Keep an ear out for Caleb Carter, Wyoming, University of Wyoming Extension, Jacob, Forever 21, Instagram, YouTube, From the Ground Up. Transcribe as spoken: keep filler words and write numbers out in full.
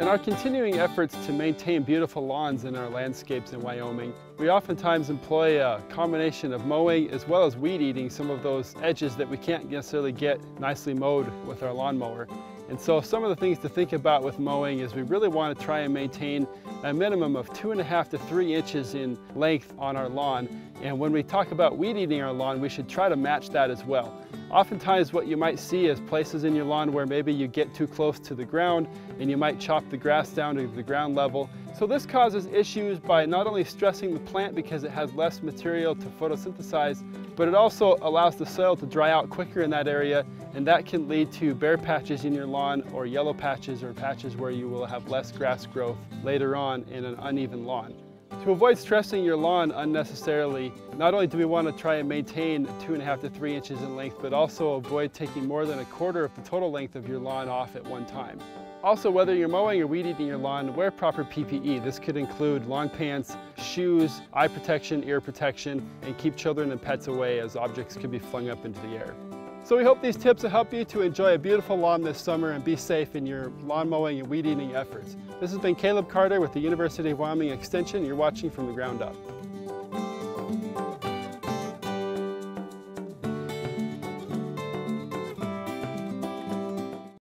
In our continuing efforts to maintain beautiful lawns in our landscapes in Wyoming, we oftentimes employ a combination of mowing as well as weed eating some of those edges that we can't necessarily get nicely mowed with our lawnmower. And so some of the things to think about with mowing is we really want to try and maintain a minimum of two and a half to three inches in length on our lawn. And when we talk about weed eating our lawn, we should try to match that as well. Oftentimes what you might see is places in your lawn where maybe you get too close to the ground and you might chop the grass down to the ground level. So this causes issues by not only stressing the plant because it has less material to photosynthesize, but it also allows the soil to dry out quicker in that area, and that can lead to bare patches in your lawn or yellow patches or patches where you will have less grass growth later on in an uneven lawn. To avoid stressing your lawn unnecessarily, not only do we want to try and maintain two and a half to three inches in length, but also avoid taking more than a quarter of the total length of your lawn off at one time. Also, whether you're mowing or weed eating your lawn, wear proper P P E. This could include long pants, shoes, eye protection, ear protection, and keep children and pets away as objects could be flung up into the air. So we hope these tips will help you to enjoy a beautiful lawn this summer and be safe in your lawn mowing and weed eating efforts. This has been Caleb Carter with the University of Wyoming Extension. You're watching From the Ground Up.